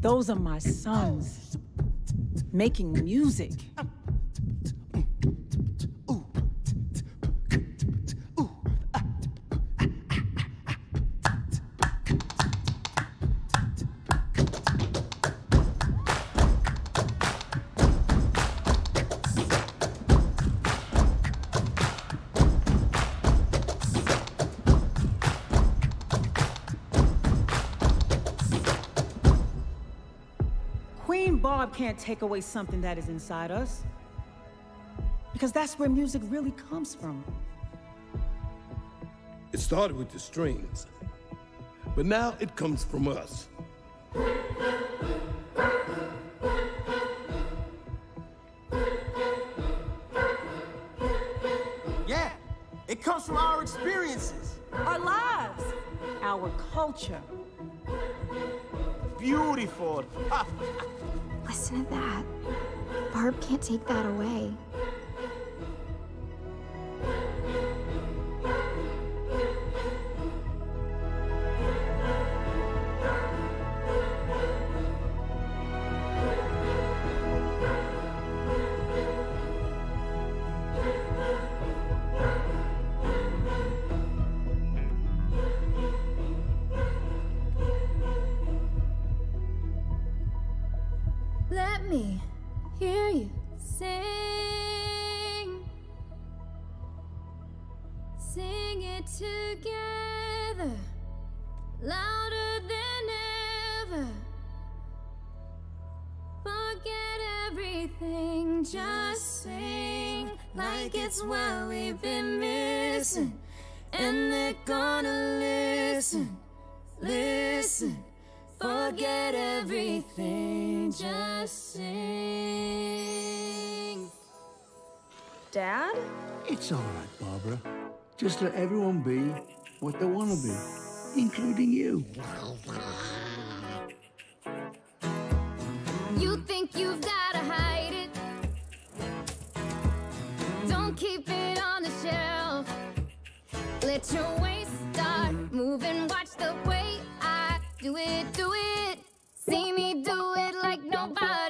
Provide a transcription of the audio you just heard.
Those are my sons, making music. Queen Barb can't take away something that is inside us, because that's where music really comes from. It started with the strings, but now it comes from us. Yeah, it comes from our experiences, our lives, our culture. Beautiful. Listen to that. Barb can't take that away. Let me hear you sing. Sing it together, louder than ever. Forget everything, just sing like it's what we've been missing. And they're gonna listen, listen. Forget everything, just sing. Dad? It's all right, Barbara. Just let everyone be what they want to be, including you. You think you've got to hide it. Don't keep it on the shelf. Let your waist start moving, watch the way I do it, do it. See me do it like nobody.